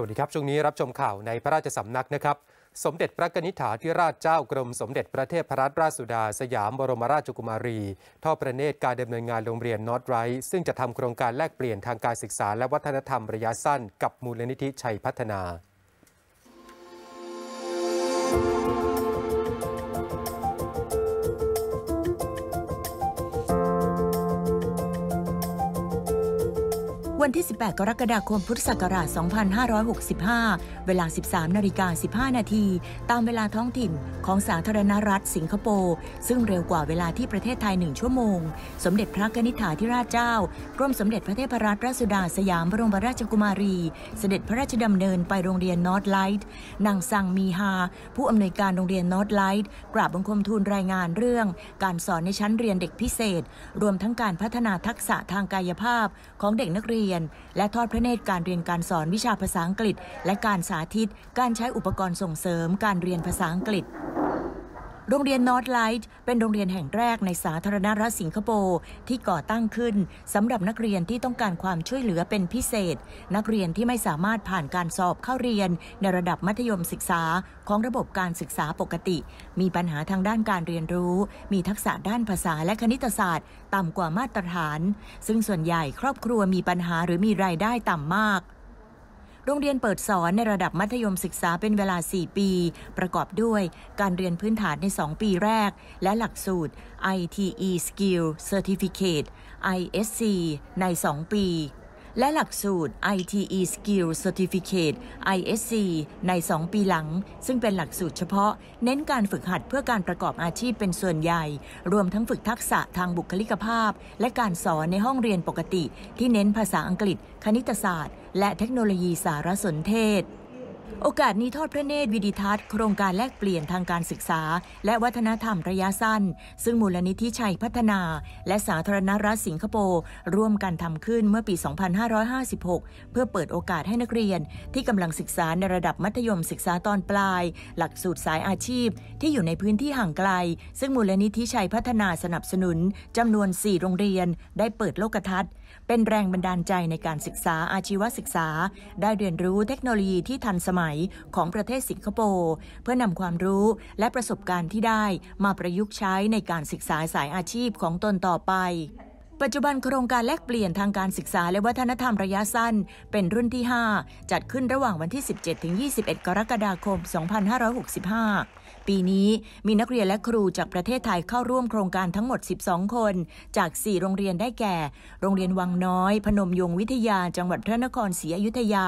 วัสดีครับช่วงนี้รับชมข่าวในพระราชสำนักนะครับสมเด็จพระกนิษฐาธิราชเจ้ากรมสมเด็จพระเทพรัตนราชสุดาสยามบรมราชกุมารีทอดพระเนตรการดำเนินงานโรงเรียน Northlight ซึ่งจะทำโครงการแลกเปลี่ยนทางการศึกษาและวัฒนธรรมระยะสั้นกับมูลนิธิชัยพัฒนาวันที่ 18 กรกฎาคม พุทธศักราช 2565 เวลา 13:15 น.ตามเวลาท้องถิ่นของสาธารณรัฐสิงคโปร์ซึ่งเร็วกว่าเวลาที่ประเทศไทย1ชั่วโมงสมเด็จพระกนิษฐาธิราชเจ้ากรมสมเด็จพระเทพรัตนราชสุดาสยามบรมราชกุมารีเสด็จพระราชดำเนินไปโรงเรียน Northlight นางซังมีฮาผู้อำนวยการโรงเรียน Northlight กราบบังคมทูลรายงานเรื่องการสอนในชั้นเรียนเด็กพิเศษรวมทั้งการพัฒนาทักษะทางกายภาพของเด็กนักเรียนและทอดพระเนตรการเรียนการสอนวิชาภาษาอังกฤษและการสาธิตการใช้อุปกรณ์ส่งเสริมการเรียนภาษาอังกฤษโรงเรียน Northlight เป็นโรงเรียนแห่งแรกในสาธารณรัฐสิงคโปร์ที่ก่อตั้งขึ้นสำหรับนักเรียนที่ต้องการความช่วยเหลือเป็นพิเศษนักเรียนที่ไม่สามารถผ่านการสอบเข้าเรียนในระดับมัธยมศึกษาของระบบการศึกษาปกติมีปัญหาทางด้านการเรียนรู้มีทักษะด้านภาษาและคณิตศาสตร์ต่ำกว่ามาตรฐานซึ่งส่วนใหญ่ครอบครัวมีปัญหาหรือมีรายได้ต่ำมากโรงเรียนเปิดสอนในระดับมัธยมศึกษาเป็นเวลา4 ปีประกอบด้วยการเรียนพื้นฐานใน2 ปีแรกและหลักสูตร ITE Skill Certificate ISC ใน2 ปีและหลักสูตร ITE Skill Certificate ISC ใน2 ปีหลังซึ่งเป็นหลักสูตรเฉพาะเน้นการฝึกหัดเพื่อการประกอบอาชีพเป็นส่วนใหญ่รวมทั้งฝึกทักษะทางบุคลิกภาพและการสอนในห้องเรียนปกติที่เน้นภาษาอังกฤษคณิตศาสตร์และเทคโนโลยีสารสนเทศโอกาสนี้ทอดพระเนตรวิดิทัศน์โครงการแลกเปลี่ยนทางการศึกษาและวัฒนธรรมระยะสั้นซึ่งมูลนิธิชัยพัฒนาและสาธารณรัฐสิงคโปร์ร่วมกันทำขึ้นเมื่อปี 2556 เพื่อเปิดโอกาสให้นักเรียนที่กำลังศึกษาในระดับมัธยมศึกษาตอนปลายหลักสูตรสายอาชีพที่อยู่ในพื้นที่ห่างไกลซึ่งมูลนิธิชัยพัฒนาสนับสนุนจำนวน 4 โรงเรียนได้เปิดโลกทัศน์เป็นแรงบันดาลใจในการศึกษาอาชีวศึกษาได้เรียนรู้เทคโนโลยีที่ทันสมัยของประเทศสิงคโปร์เพื่อนำความรู้และประสบการณ์ที่ได้มาประยุกต์ใช้ในการศึกษาสายอาชีพของตนต่อไปปัจจุบันโครงการแลกเปลี่ยนทางการศึกษาและวัฒนธรรมระยะสั้นเป็นรุ่นที่ 5 จัดขึ้นระหว่างวันที่ 17-21 กรกฎาคม 2565 ปีนี้มีนักเรียนและครูจากประเทศไทยเข้าร่วมโครงการทั้งหมด 12 คนจาก 4 โรงเรียนได้แก่โรงเรียนวังน้อยพนมยงค์วิทยาจังหวัดพระนครศรีอยุธยา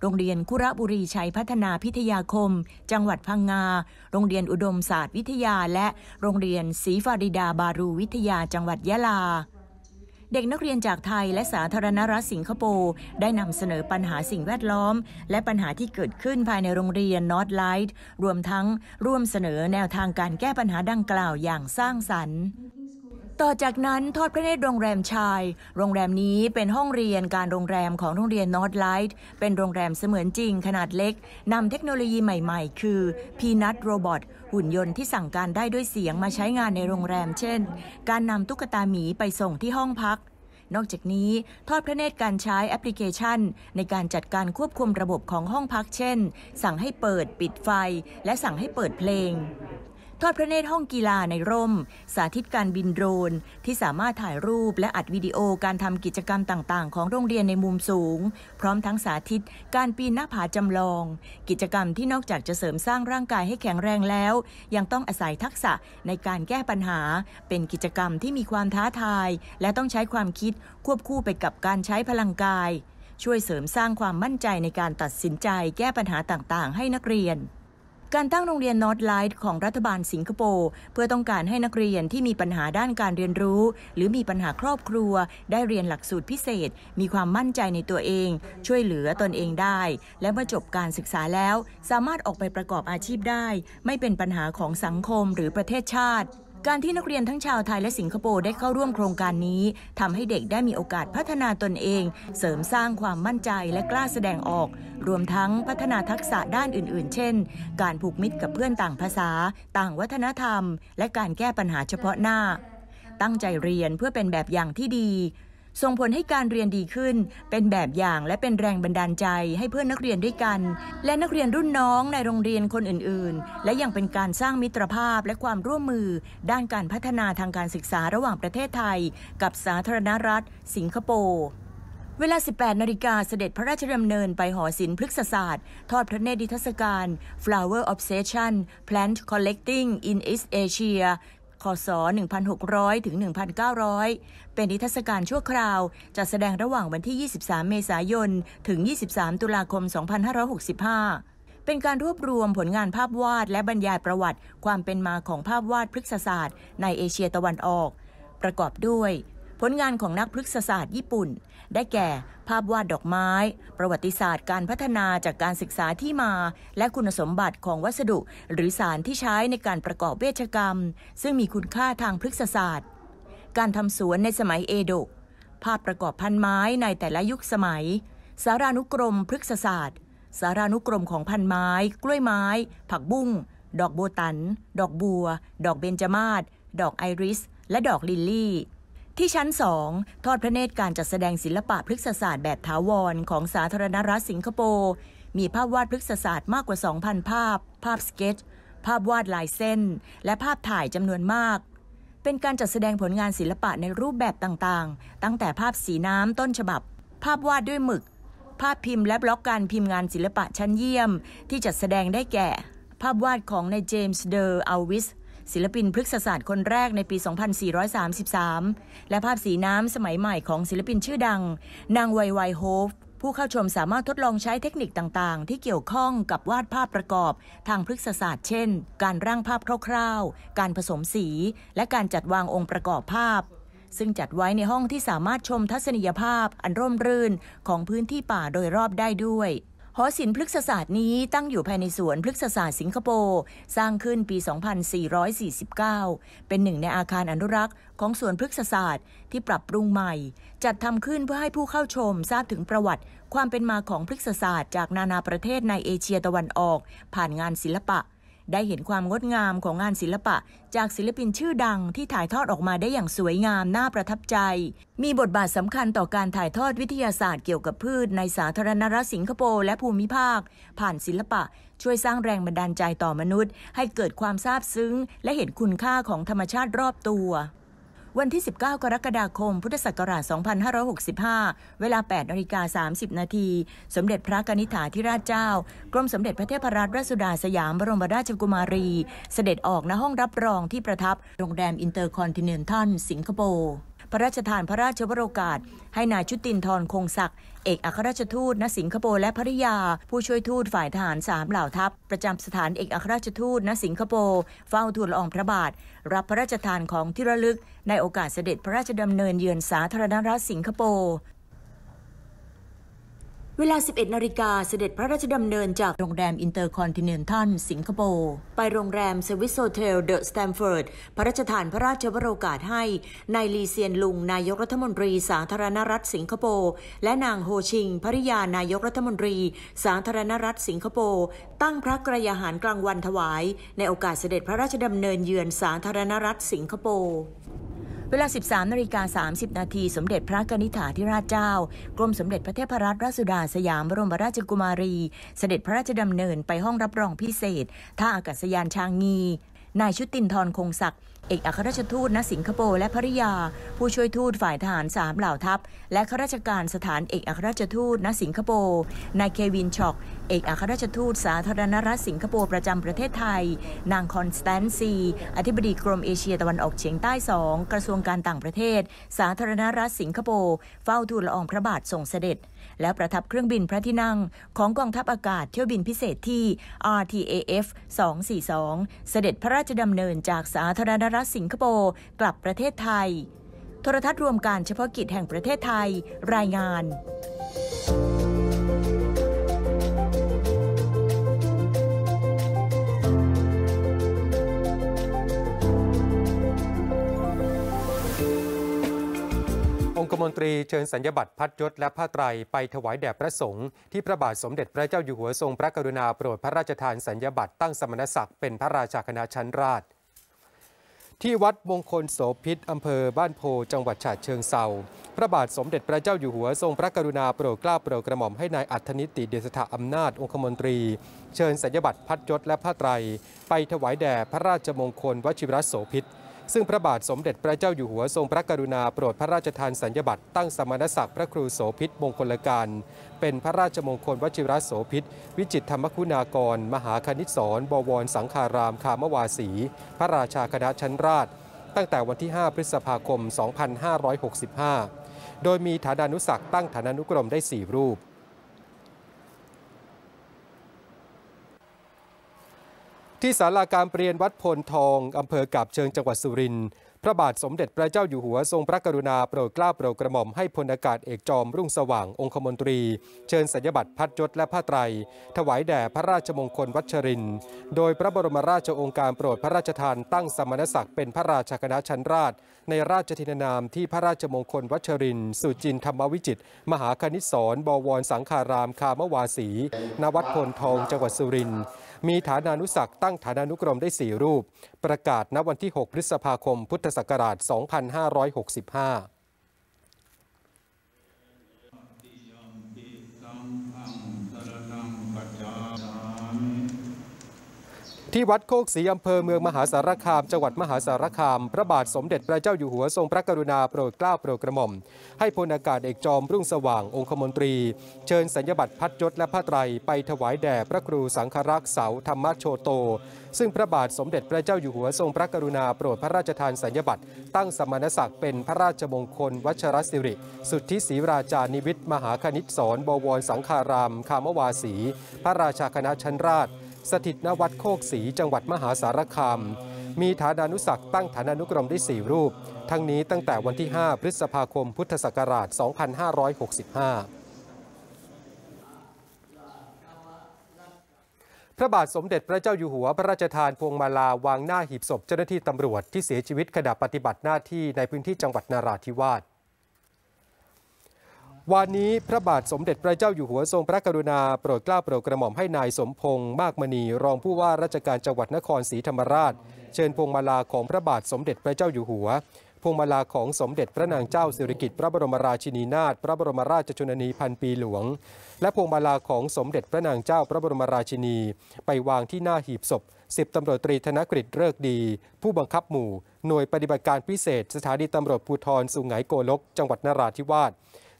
โรงเรียนคุระบุรีชัยพัฒนาพิทยาคมจังหวัดพังงาโรงเรียนอุดมศาสตร์วิทยาและโรงเรียนศรีฟาริดาบารูวิทยาจังหวัดยะลาเด็กนักเรียนจากไทยและสาธารณรัฐสิงคโปร์ได้นำเสนอปัญหาสิ่งแวดล้อมและปัญหาที่เกิดขึ้นภายในโรงเรียน Northlight รวมทั้งร่วมเสนอแนวทางการแก้ปัญหาดังกล่าวอย่างสร้างสรรค์ต่อจากนั้นทอดพระเนตรโรงแรมชายโรงแรมนี้เป็นห้องเรียนการโรงแรมของโรงเรียน Northlight เป็นโรงแรมเสมือนจริงขนาดเล็กนำเทคโนโลยีใหม่ๆคือPeanut Robotหุ่นยนต์ที่สั่งการได้ด้วยเสียงมาใช้งานในโรงแรมเช่นการนำตุ๊กตาหมีไปส่งที่ห้องพักนอกจากนี้ทอดพระเนตรการใช้แอปพลิเคชันในการจัดการควบคุมระบบของห้องพักเช่นสั่งให้เปิดปิดไฟและสั่งให้เปิดเพลงทอดพระเนตรห้องกีฬาในร่มสาธิตการบินโดรนที่สามารถถ่ายรูปและอัดวิดีโอการทำกิจกรรมต่างๆของโรงเรียนในมุมสูงพร้อมทั้งสาธิตการปีนหน้าผาจำลองกิจกรรมที่นอกจากจะเสริมสร้างร่างกายให้แข็งแรงแล้วยังต้องอาศัยทักษะในการแก้ปัญหาเป็นกิจกรรมที่มีความท้าทายและต้องใช้ความคิดควบคู่ไปกับการใช้พลังกายช่วยเสริมสร้างความมั่นใจในการตัดสินใจแก้ปัญหาต่างๆให้นักเรียนการตั้งโรงเรียน Northlight ของรัฐบาลสิงคโปร์เพื่อต้องการให้นักเรียนที่มีปัญหาด้านการเรียนรู้หรือมีปัญหาครอบครัวได้เรียนหลักสูตรพิเศษมีความมั่นใจในตัวเองช่วยเหลือตนเองได้และเมื่อจบการศึกษาแล้วสามารถออกไปประกอบอาชีพได้ไม่เป็นปัญหาของสังคมหรือประเทศชาติการที่นักเรียนทั้งชาวไทยและสิงคโปร์ได้เข้าร่วมโครงการนี้ทำให้เด็กได้มีโอกาสพัฒนาตนเองเสริมสร้างความมั่นใจและกล้าแสดงออกรวมทั้งพัฒนาทักษะด้านอื่นๆเช่นการผูกมิตรกับเพื่อนต่างภาษาต่างวัฒนธรรมและการแก้ปัญหาเฉพาะหน้าตั้งใจเรียนเพื่อเป็นแบบอย่างที่ดี ส่งผลให้การเรียนดีขึ้นเป็นแบบอย่างและเป็นแรงบันดาลใจให้เพื่อนนักเรียนด้วยกันและนักเรียนรุ่นน้องในโรงเรียนคนอื่นๆและยังเป็นการสร้างมิตรภาพและความร่วมมือด้านการพัฒนาทางการศึกษาระหว่างประเทศไทยกับสาธารณรัฐสิงคโปร์เวลา 18 นาฬิกาเสด็จพระราชดำเนินไปหอศิลป์พฤกษศาสตร์ทอดพระเนตรนิทรรศการ Flower Obsession Plant Collecting in East Asia คศ 1600 ถึง 1900 เป็นนิทรรศการชั่วคราวจัดแสดงระหว่างวันที่ 23 เมษายน ถึง 23 ตุลาคม 2565เป็นการรวบรวมผลงานภาพวาดและบรรยายประวัติความเป็นมาของภาพวาดพฤกษศาสตร์ในเอเชียตะวันออกประกอบด้วยผลงานของนักพฤกษศาสตร์ญี่ปุ่นได้แก่ภาพวาดดอกไม้ประวัติศาสตร์การพัฒนาจากการศึกษาที่มาและคุณสมบัติของวัสดุหรือสารที่ใช้ในการประกอบเวชกรรมซึ่งมีคุณค่าทางพฤกษศาสตร์การทำสวนในสมัยเอโดะภาพประกอบพันไม้ในแต่ละยุคสมัยสารานุกรมพฤกษศาสตร์สารานุกรมของพันไม้กล้วยไม้ผักบุ้งดอกโบตันดอกบัวดอกเบญจมาศดอกไอริสและดอกลิลลี่ที่ชั้น2ทอดพระเนตรการจัดแสดงศิลปะพฤกษศาสตร์แบบถาวรของสาธารณรัฐสิงคโปร์มีภาพวาดพฤกษศาสตร์มากกว่า 2,000 ภาพภาพสเก็ตช์ภาพวาดลายเส้นและภาพถ่ายจำนวนมากเป็นการจัดแสดงผลงานศิลปะในรูปแบบต่างๆตั้งแต่ภาพสีน้ำต้นฉบับภาพวาดด้วยหมึกภาพพิมพ์และบล็อกการพิมพ์งานศิลปะชั้นเยี่ยมที่จัดแสดงได้แก่ภาพวาดของนายเจมส์เดอร์อัลวิสศิลปินพฤกษศาสตร์คนแรกในปี 2433 และภาพสีน้ำสมัยใหม่ของศิลปินชื่อดังนางไวไวโฮฟผู้เข้าชมสามารถทดลองใช้เทคนิคต่างๆที่เกี่ยวข้องกับวาดภาพประกอบทางพฤกษศาสตร์เช่นการร่างภาพคร่าวๆการผสมสีและการจัดวางองค์ประกอบภาพซึ่งจัดไว้ในห้องที่สามารถชมทัศนียภาพอันร่มรื่นของพื้นที่ป่าโดยรอบได้ด้วยหอศิลป์พฤกษศาสตร์นี้ตั้งอยู่ภายในสวนพฤกษศาสตร์สิงคโปร์สร้างขึ้นปี 2449 เป็นหนึ่งในอาคารอนุรักษ์ของสวนพฤกษศาสตร์ที่ปรับปรุงใหม่จัดทำขึ้นเพื่อให้ผู้เข้าชมทราบถึงประวัติความเป็นมาของพฤกษศาสตร์จากนานาประเทศในเอเชียตะวันออกผ่านงานศิลปะได้เห็นความงดงามของงานศิลปะจากศิลปินชื่อดังที่ถ่ายทอดออกมาได้อย่างสวยงามน่าประทับใจมีบทบาทสำคัญต่อการถ่ายทอดวิทยาศาสตร์เกี่ยวกับพืชในสาธารณรัฐสิงคโปร์และภูมิภาคผ่านศิลปะช่วยสร้างแรงบันดาลใจต่อมนุษย์ให้เกิดความซาบซึ้งและเห็นคุณค่าของธรรมชาติรอบตัววันที่ 19 กรกฎาคม พุทธศักราช 2565 เวลา 8:30 น.สมเด็จพระกนิษฐาธิราชเจ้ากรมสมเด็จพระเทพรัตนราชสุดาสยามบรมราชกุมารีเสด็จออกณห้องรับรองที่ประทับโรงแรมอินเตอร์คอนติเนนทัลสิงคโปร์พระราชทานพระราชวโรกาสให้นายชุตินทร์คงศักดิ์เอกอัครราชทูตณสิงคโปร์และภริยาผู้ช่วยทูตฝ่ายทหาร3เหล่าทัพประจำสถานเอกอัครราชทูตณสิงคโปร์เฝ้าทูลละอองพระบาทรับพระราชทานของที่ระลึกในโอกาสเสด็จพระราชดำเนินเยือนสาธารณรัฐสิงคโปร์เวลา 11 นาฬิกาเสด็จพระราชดำเนินจากโรงแรมอินเตอร์คอนติเนนทัลสิงคโปร์ไปโรงแรมสวิสโฮเทลเดอะสแตมฟอร์ดพระราชทานพระราชวโรกาสให้นายลีเซียนลุงนายกรัฐมนตรีสาธารณรัฐสิงคโปร์และนางโฮชิงภริยานายกรัฐมนตรีสาธารณรัฐสิงคโปร์ตั้งพระกรยาหารกลางวันถวายในโอกาสเสด็จพระราชดำเนินเยือนสาธารณรัฐสิงคโปร์เวลา 13 นาฬิกา 30 นาทีสมเด็จพระกนิษฐาธิราชเจ้ากรมสมเด็จพระเทพรัตนราชสุดาสยามบรมราชกุมารีเสด็จพระราชดำเนินไปห้องรับรองพิเศษท่าอากาศยานชางงีนายชุตินทร์คงศักดิ์เอกอัครราชทูตณสิงคโปร์และภริยาผู้ช่วยทูตฝ่ายทหาร3เหล่าทัพและข้าราชการสถานเอกอัครราชทูตณสิงคโปร์นายเควินช็อกเอกอัครราชทูตสาธารณรัฐสิงคโปร์ประจำประเทศไทยนางคอนสแตนซีอธิบดีกรมเอเชียตะวันออกเฉียงใต้2กระทรวงการต่างประเทศสาธารณรัฐสิงคโปร์เฝ้าทูลละอองพระบาทส่งเสด็จและประทับเครื่องบินพระที่นั่งของกองทัพอากาศเที่ยวบินพิเศษที่ RTAF 242 เสด็จพระราชดำเนินจากสาธารณรัฐสิงคโปร์กลับประเทศไทยโทรทัศน์รวมการเฉพาะกิจแห่งประเทศไทยรายงานองคมนตรีเชิญสัญญบัตรพัดยศและผ้าไตรไปถวายแด่พระสงฆ์ที่พระบาทสมเด็จพระเจ้าอยู่หัวทรงพระกรุณาโปรดพระราชทานสัญญบัตรตั้งสมณศักดิ์เป็นพระราชาคณะชั้นราชที่วัดมงคลโสภิตอำเภอบ้านโพจังหวัดฉะเชิงเทราพ ระบาทสมเด็จพระเจ้าอยู่หัวทรงพระกรุณาโปรดเกล้าโปรดกระหม่อมให้นายอัธนิติเดชสถาอำนาจองคมนตรีเชิญสัญญบัตรพัดยศและผ้าไตรไปถวายแด่พระราชมงคลวชิรโสภิตซึ่งพระบาทสมเด็จพระเจ้าอยู่หัวทรงพระกรุณาโปรดพระราชทานสัญญบัตรตั้งสมณศักดิ์พระครูโสภิตมงคลการเป็นพระราชมงคลวชิรโสภิตวิจิตรธรรมคุณากรมหาคณิตศรบวรสังฆารามคามวาสีพระราชาคณะชั้นราชตั้งแต่วันที่ 5 พฤษภาคม 2565 โดยมีฐานานุศักดิ์ตั้งฐานานุกรมได้ 4 รูปที่ศาลาการเปลี่ยนวัดพลทองอำเภอกาบเชิงจังหวัดสุรินทร์พระบาทสมเด็จพระเจ้าอยู่หัวทรงพระกรุณาโปรดเกล้าโปรดกระหม่อมให้พลอากาศเอกจอมรุ่งสว่างองคมนตรีเชิญสัญญบัตรพัดยศและผ้าไตรถวายแด่พระราชมงคลวัชรินทร์โดยพระบรมราชโองการโปรดพระราชทานตั้งสมณศักดิ์เป็นพระราชคณะชั้นราชในราชทินนามที่พระราชมงคลวัชรินทร์สุจินธรรมวิจิตรมหาคณิตศรบวรสังฆารามคามวาสีณวัดพลทองจังหวัดสุรินทร์มีฐานานุศักดิ์ตั้งฐานานุกรมได้4รูปประกาศณวันที่ 6 พฤษภาคมพุทธศักราช 2565ที่วัดโคกศรีอำเภอเมืองมหาสารคามจังหวัดมหาสารคามพระบาทสมเด็จพระเจ้าอยู่หัวทรงพระกรุณาโปรดเกล้าโปรดกระหม่อมให้พลอากาศเอกจอมรุ่งสว่างองคมนตรีเชิญสัญญบัตรพัดยศและผ้าไตรไปถวายแด่พระครูสังฆรักษ์เสาธรรมโชโตซึ่งพระบาทสมเด็จพระเจ้าอยู่หัวทรงพระกรุณาโปรดพระราชทานสัญญบัตรตั้งสมณศักดิ์เป็นพระราชมงคลวัชรศิริสุทธิศรีราชานิวิตมหาคณิตศรบวรสังฆารามคามวาสีพระราชาคณะชั้นราชสถิตณวัดโคกศรีจังหวัดมหาสารคามมีฐานานุศักดิ์ตั้งฐานานุกรมได้4รูปทั้งนี้ตั้งแต่วันที่ 5 พฤษภาคมพุทธศักราช 2565พระบาทสมเด็จพระเจ้าอยู่หัวพระราชทานพวงมาลาวางหน้าหีบศพเจ้าหน้าที่ตำรวจที่เสียชีวิตขณะปฏิบัติหน้าที่ในพื้นที่จังหวัดนราธิวาสวันนี้พระบาทสมเด็จพระเจ้าอยู่หัวทรงพระกรุณาโปรดเกล้าโปรดกระหม่อมให้นายสมพงษ์มากมณีรองผู้ว่าราชการจังหวัดนครศรีธรรมราชเชิญพวงมาลาของพระบาทสมเด็จพระเจ้าอยู่หัวพวงมาลาของสมเด็จพระนางเจ้าสิริกิติ์พระบรมราชินีนาถพระบรมราชชนนีพันปีหลวงและพวงมาลาของสมเด็จพระนางเจ้าพระบรมราชินีไปวางที่หน้าหีบศพ10ตำรวจตรีธนกฤษเลิกดีผู้บังคับหมู่หน่วยปฏิบัติการพิเศษสถานีตำรวจภูธรสุไหงโกลกจังหวัดนราธิวาส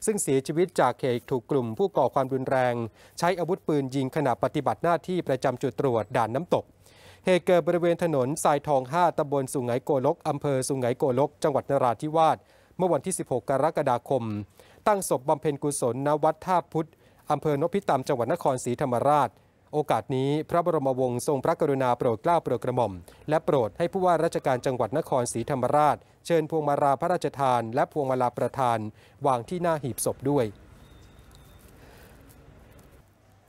ซึ่งเสียชีวิตจากเหตุถูกกลุ่มผู้ก่อความรุนแรงใช้อาวุธปืนยิงขณะปฏิบัติหน้าที่ประจำจุดตรวจด่านน้ำตกเหตุเกิดบริเวณถนนทรายทอง5ตำบลสุไหงโกลกอำเภอสุไหงโกลกจังหวัดนราธิวาสเมื่อวันที่ 16 กรกฎาคมตั้งศพบำเพ็ญกุศลณวัดท่าพุทธอำเภอนพิตามจังหวัดนครศรีธรรมราชโอกาสนี้พระบรมวงศ์ทรงพระกรุณาโปรดเกล้าโปรดกระหม่อมและโปรดให้ผู้ว่าราชการจังหวัดนครศรีธรรมราชเชิญพวงมาลาพระราชทานและพวงมาลาประธานวางที่หน้าหีบศพด้วย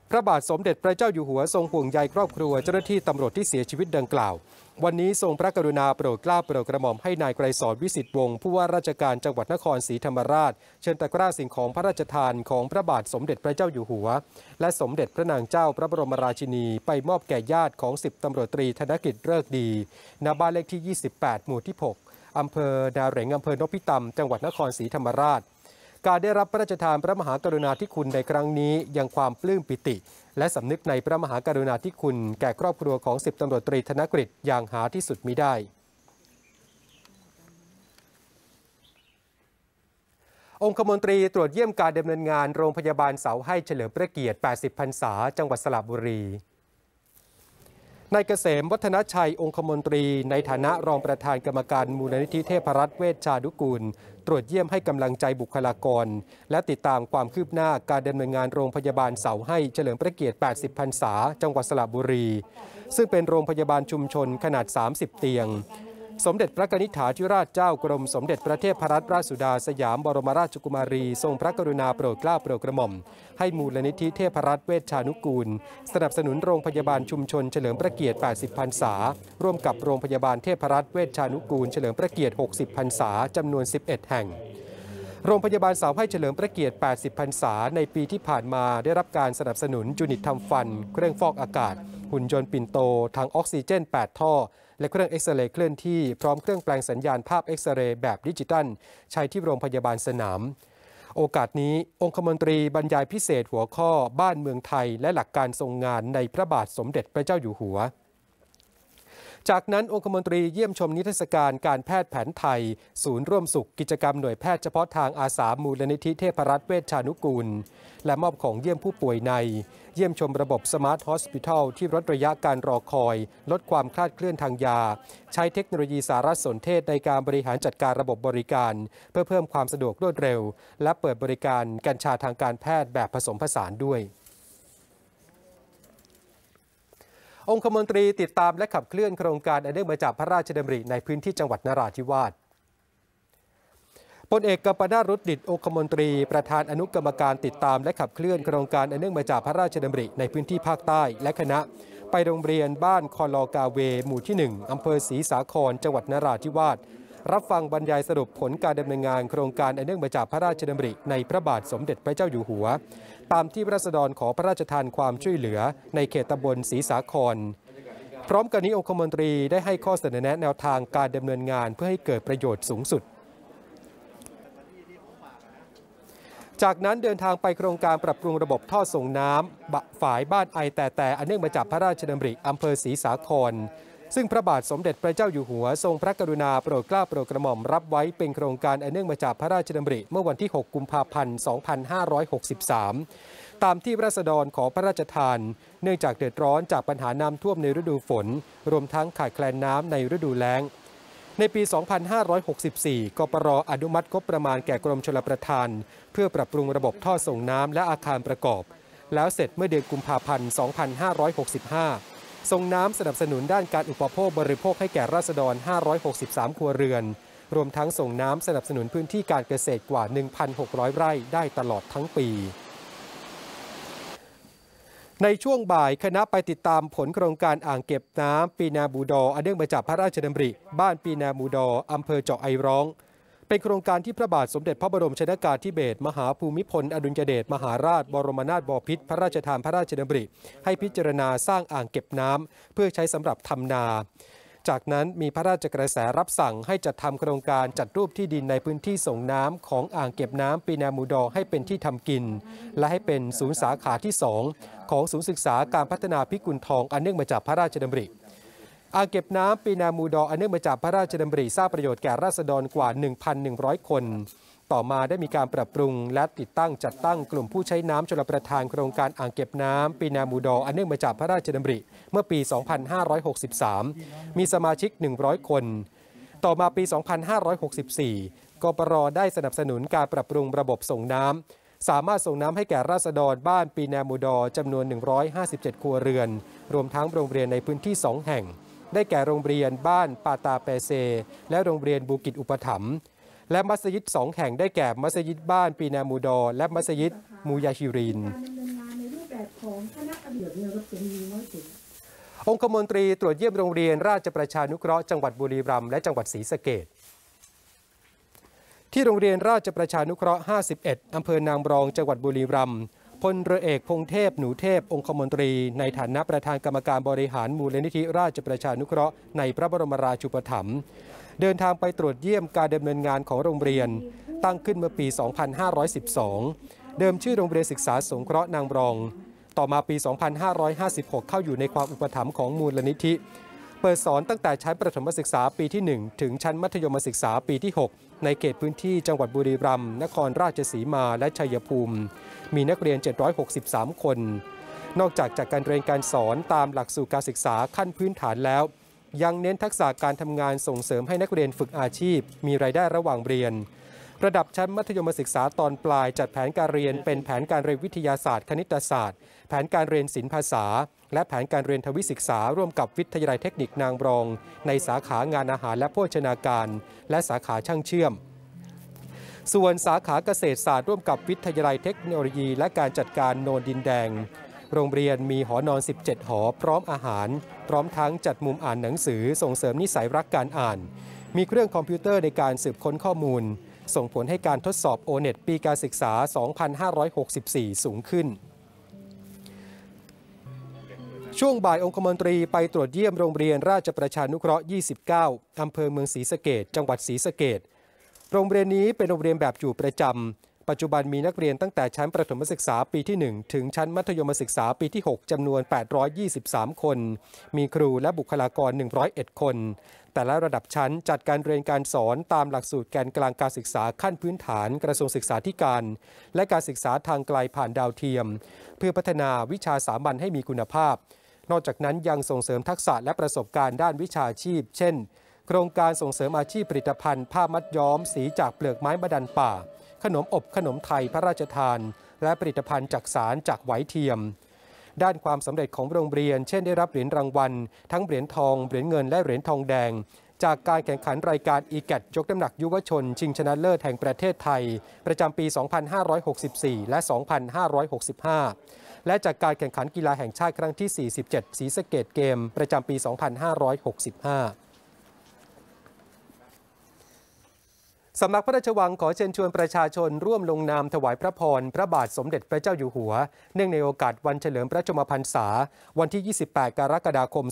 พระบาทสมเด็จพระเจ้าอยู่หัวทรงห่วงใยครอบครัวเจ้าหน้าที่ตำรวจที่เสียชีวิตดังกล่าววันนี้ทรงพระกรุณาโปรดเกล้าโปรดกระหม่อมให้นายไกรสรวิสิทธิ์วงศ์ผู้ว่าราชการจังหวัดนครศรีธรรมราชเชิญตะกร้าสิ่งของพระราชทานของพระบาทสมเด็จพระเจ้าอยู่หัวและสมเด็จพระนางเจ้าพระบรมราชินีไปมอบแก่ญาติของ10ตำรวจตรีธนกฤษเลิกดีณบ้านเลขที่28หมู่ที่6อำเภอนาเหร็งอำเภอนพิตำจังหวัดนครศรีธรรมราชการได้รับพระราชทานพระมหากรุณาธิคุณในครั้งนี้ยังความปลื้มปิติและสำนึกในพระมหากรุณาธิคุณแก่ครอบครัวของ10ตำรวจตรีธนกฤษอย่างหาที่สุดมิได้องคมนตรีตรวจเยี่ยมการดำเนินงานโรงพยาบาลเสาให้เฉลิมพระเกียรติ80พรรษาจังหวัดสระบุรีนายเกษมวัฒนชัยองคมนตรีในฐานะรองประธานกรรมการมูลนิธิเทพรัตน์เวชชานุกูลตรวจเยี่ยมให้กำลังใจบุคลากรและติดตามความคืบหน้าการดำเนินงานโรงพยาบาลเสาให้เฉลิมพระเกียรติ80พรรษาจังหวัดสระบุรีซึ่งเป็นโรงพยาบาลชุมชนขนาด30เตียงสมเด็จพระกนิษฐาธิราชเจ้ากรมสมเด็จพระเทพรัตนราชสุดาสยามบรมราชกุมารีทรงพระกรุณาโปรดเกล้าโปรดกระหม่อมให้มูลนิธิเทพรัตน์เวชชานุกูลสนับสนุนโรงพยาบาลชุมชนเฉลิมพระเกียรติ80พรรษาร่วมกับโรงพยาบาลเทพรัตน์เวชชานุกูลเฉลิมพระเกียรติ60พรรษาจำนวน11แห่งโรงพยาบาลเสาให้เฉลิมพระเกียรติ80พรรษาในปีที่ผ่านมาได้รับการสนับสนุนยูนิตทำฟันเครื่องฟอกอากาศหุ่นยนต์ปิ่นโตถังออกซิเจน8ท่อ และเครื่องเอ็กซเรย์เคลื่อนที่พร้อมเครื่องแปลงสัญญาณภาพเอ็กซเรย์แบบดิจิตัลใช้ที่โรงพยาบาลสนามโอกาสนี้องคมนตรีบรรยายพิเศษหัวข้อบ้านเมืองไทยและหลักการทรงงานในพระบาทสมเด็จพระเจ้าอยู่หัวจากนั้นองคมนตรีเยี่ยมชมนิทรรศการการแพทย์แผนไทยศูนย์ร่วมสุขกิจกรรมหน่วยแพทย์เฉพาะทางอาสามูลนิธิเทพรัตน์เวชชานุกูลและมอบของเยี่ยมผู้ป่วยในเยี่ยมชมระบบสมาร์ทฮอสพิทัลที่ลดระยะการรอคอยลดความคลาดเคลื่อนทางยาใช้เทคโนโลยีสารสนเทศในการบริหารจัดการระบบบริการเพื่อเพิ่มความสะดวกรวดเร็วและเปิดบริการกัญชาทางการแพทย์แบบผสมผสานด้วยองคมนตรีติดตามและขับเคลื่อนโครงการอันเนื่องมาจากพระราชดำริในพื้นที่จังหวัดนราธิวาสพลเอกกัมปนาท รุดดิษฐ์องคมนตรีประธานอนุกรรมการติดตามและขับเคลื่อนโครงการอันเนื่องมาจากพระราชดำริในพื้นที่ภาคใต้และคณะไปโรงเรียนบ้านคอลอกาเวหมู่ที่1อำเภอศรีสาครจังหวัดนราธิวาสรับฟังบรรยายสรุปผลการดำเนินงานโครงการอันเนื่องมาจากพระราชดำริในพระบาทสมเด็จพระเจ้าอยู่หัวตามที่ราษฎรขอพระราชทานความช่วยเหลือในเขตตำบลศรีสาครพร้อมกันนี้องคมนตรีได้ให้ข้อเสนอแนะแนวทางการดำเนินงานเพื่อให้เกิดประโยชน์สูงสุดจากนั้นเดินทางไปโครงการปรับปรุงระบบท่อส่งน้ำฝายบ้านไอแต่อันเนื่องมาจากพระราชดำริอำเภอศรีสาครซึ่งพระบาทสมเด็จพระเจ้าอยู่หัวทรงพระกรุณาโปรดเกล้าโปรดกระหม่อมรับไว้เป็นโครงการอันเนื่องมาจากพระราชดำริเมื่อวันที่6กุมภาพันธ์ 2563 ตามที่ราษฎรขอพระราชทานเนื่องจากเดือดร้อนจากปัญหาน้ำท่วมในฤดูฝนรวมทั้งขาดแคลนน้ำในฤดูแล้งในปี 2564 กปร.อนุมัติงบประมาณแก่กรมชลประทานเพื่อปรับปรุงระบบท่อส่งน้ำและอาคารประกอบแล้วเสร็จเมื่อเดือนกุมภาพันธ์ 2565ส่งน้ำสนับสนุนด้านการอุปโภคบริโภคให้แก่ราษฎร563ครัวเรือนรวมทั้งส่งน้ำสนับสนุนพื้นที่การเกษตรกว่า 1,600 ไร่ได้ตลอดทั้งปีในช่วงบ่ายคณะไปติดตามผลโครงการอ่างเก็บน้ำปีนาบูดออันเนื่องมาจากพระราชดำริบ้านปีนาบูดออำเภอเจาะไอร้องเป็นโครงการที่พระบาทสมเด็จพระบรมชนกาธิเบศรมหาภูมิพลอดุลยเดชมหาราชบรมนาถบพิตรพระราชทานพระราชดำริให้พิจารณาสร้างอ่างเก็บน้ำเพื่อใช้สำหรับทำนาจากนั้นมีพระราชกระแสรับสั่งให้จัดทำโครงการจัดรูปที่ดินในพื้นที่ส่งน้ำของอ่างเก็บน้ำปีนามูดอให้เป็นที่ทำกินและให้เป็นศูนย์สาขาที่2ของศูนย์ศึกษาการพัฒนาพิกุลทองอันเนื่องมาจากพระราชดำริอ่างเก็บน้ำปีนามูดออันเนื่องมาจากพระราชดำริสร้างประโยชน์แก่ราษฎรกว่า 1,100 คนต่อมาได้มีการปรับปรุงและติดตั้งจัดตั้งกลุ่มผู้ใช้น้ำชลประทานโครงการอ่างเก็บน้ำปีนามูดออันเนื่องมาจากพระราชดำริเมื่อปี 2563 มีสมาชิก 100 คนต่อมาปี 2564 กปร.ได้สนับสนุนการปรับปรุงระบบส่งน้ำสามารถส่งน้ำให้แก่ราษฎรบ้านปีนามูดอจำนวน 157 ครัวเรือนรวมทั้งโรงเรียนในพื้นที่ 2 แห่งได้แก่โรงเรียนบ้านปาตาเปเซและโรงเรียนบูกิจอุปถัมภ์และมัสยิด2แห่งได้แก่มัสยิดบ้านปีนามูดอและมัสยิดมูยาฮิรินองคมนตรีตรวจเยี่ยมโรงเรียนราชประชานุเคราะห์จังหวัดบุรีรัมย์และจังหวัดศรีสะเกษที่โรงเรียนราชประชานุเคราะห์51อำเภอนางรองจังหวัดบุรีรัมย์พลเรือเอกพงเทพหนูเทพองคมนตรีในฐานะประธานกรรมการบริหารมูลนิธิราชประชานุเคราะห์ในพระบรมราชูปถัมภ์เดินทางไปตรวจเยี่ยมการดำเนินงานของโรงเรียนตั้งขึ้นเมื่อปี 2512 เดิมชื่อโรงเรียนศึกษาสงเคราะห์นางรองต่อมาปี 2556 เข้าอยู่ในความอุปถัมภ์ของมูลนิธิเปิดสอนตั้งแต่ชั้นประถมศึกษาปีที่1ถึงชั้นมัธยมศึกษาปีที่6ในเขตพื้นที่จังหวัดบุรีรัมย์นครราชสีมาและชัยภูมิมีนักเรียน763คนนอกจากการเรียนการสอนตามหลักสูตรการศึกษาขั้นพื้นฐานแล้วยังเน้นทักษะการทำงานส่งเสริมให้นักเรียนฝึกอาชีพมีรายได้ระหว่างเรียนระดับชั้นมัธยมศึกษาตอนปลายจัดแผนการเรียนเป็นแผนการเรียนวิทยาศาสตร์คณิตศาสตร์แผนการเรียนศิลปภาษาและแผนการเรียนทวิศึกษาร่วมกับวิทยาลัยเทคนิคนางรองในสาขางานอาหารและโภชนาการและสาขาช่างเชื่อมส่วนสาขาเกษตรศาสตร์ร่วมกับวิทยาลัยเทคโนโลยีและการจัดการโนนดินแดงโรงเรียนมีหอนอน17หอพร้อมอาหารพร้อมทั้งจัดมุมอ่านหนังสือส่งเสริมนิสัยรักการอ่านมีเครื่องคอมพิวเตอร์ในการสืบค้นข้อมูลส่งผลให้การทดสอบ O-NET ปีการศึกษา 2564 สูงขึ้น ช่วงบ่ายองคมนตรีไปตรวจเยี่ยมโรงเรียนราชประชานุเคราะห์ 29 อำเภอเมืองศรีสะเกษจังหวัดศรีสะเกษโรงเรียนนี้เป็นโรงเรียนแบบอยู่ประจำปัจจุบันมีนักเรียนตั้งแต่ชั้นประถมศึกษาปีที่1ถึงชั้นมัธยมศึกษาปีที่6จำนวน823คนมีครูและบุคลากร101คนแต่ละระดับชั้นจัดการเรียนการสอนตามหลักสูตรแกนกลางการศึกษาขั้นพื้นฐานกระทรวงศึกษาธิการและการศึกษาทางไกลผ่านดาวเทียมเพื่อพัฒนาวิชาสามัญให้มีคุณภาพนอกจากนั้นยังส่งเสริมทักษะและประสบการณ์ด้านวิชาชีพเช่นโครงการส่งเสริมอาชีพผลิตภัณฑ์ผ้ามัดย้อมสีจากเปลือกไม้มะดันป่าขนมอบขนมไทยพระราชทานและผลิตภัณฑ์จากสารจากไหวเทียมด้านความสำเร็จของโรงเรียนเช่นได้รับเหรียญรางวัลทั้งเหรียญทองเหรียญเงินและเหรียญทองแดงจากการแข่งขันรายการ EGAT ยกน้ำหนักยุวชนชิงชนะเลิศแห่งประเทศไทยประจำปี2564และ2565และจากการแข่งขันกีฬาแห่งชาติครั้งที่47ศรีสะเกษเกมประจำปี2565สำนักพระราชวังขอเชิญชวนประชาชนร่วมลงนามถวายพระพรพระบาทสมเด็จพระเจ้าอยู่หัวเนื่องในโอกาสวันเฉลิมพระชนมพรรษาวันที่28กรกฎาคม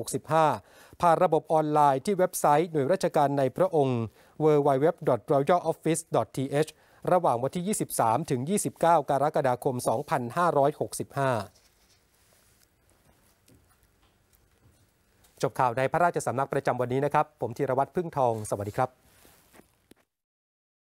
2565ผ่านระบบออนไลน์ที่เว็บไซต์หน่วยราชการในพระองค์ www.royaloffice.th ระหว่างวันที่23ถึง29กรกฎาคม2565จบข่าวในพระราชสำนักประจำวันนี้นะครับผมธีรวัตรพึ่งทองสวัสดีครับ